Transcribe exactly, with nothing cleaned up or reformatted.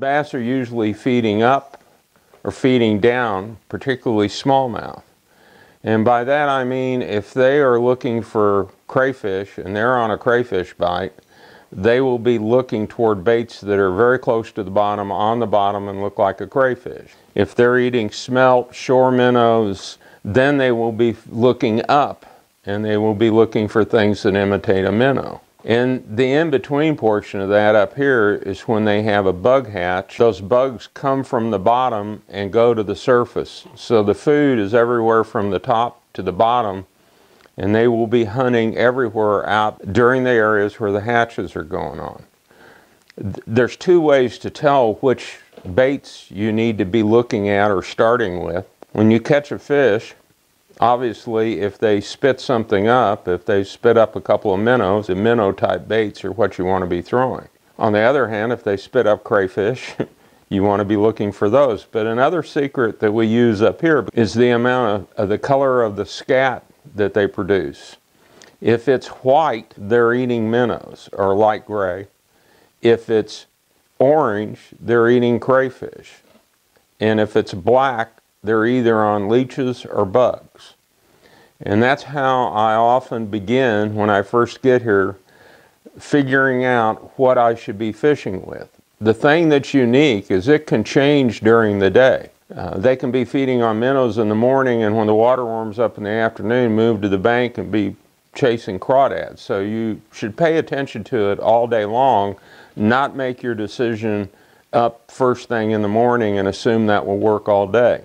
Bass are usually feeding up or feeding down, particularly smallmouth. And by that I mean if they are looking for crayfish and they're on a crayfish bite, they will be looking toward baits that are very close to the bottom, on the bottom, and look like a crayfish. If they're eating smelt, shore minnows, then they will be looking up and they will be looking for things that imitate a minnow. And the in-between portion of that up here is when they have a bug hatch. Those bugs come from the bottom and go to the surface. So the food is everywhere from the top to the bottom, and they will be hunting everywhere out during the areas where the hatches are going on. There's two ways to tell which baits you need to be looking at or starting with. When you catch a fish, obviously, if they spit something up, if they spit up a couple of minnows, the minnow-type baits are what you want to be throwing. On the other hand, if they spit up crayfish, you want to be looking for those. But another secret that we use up here is the amount of, of the color of the scat that they produce. If it's white, they're eating minnows, or light gray. If it's orange, they're eating crayfish. And if it's black, they're either on leeches or bugs. And that's how I often begin when I first get here, figuring out what I should be fishing with. The thing that's unique is it can change during the day. Uh, they can be feeding on minnows in the morning, and when the water warms up in the afternoon, move to the bank and be chasing crawdads. So you should pay attention to it all day long, not make your decision up first thing in the morning and assume that will work all day.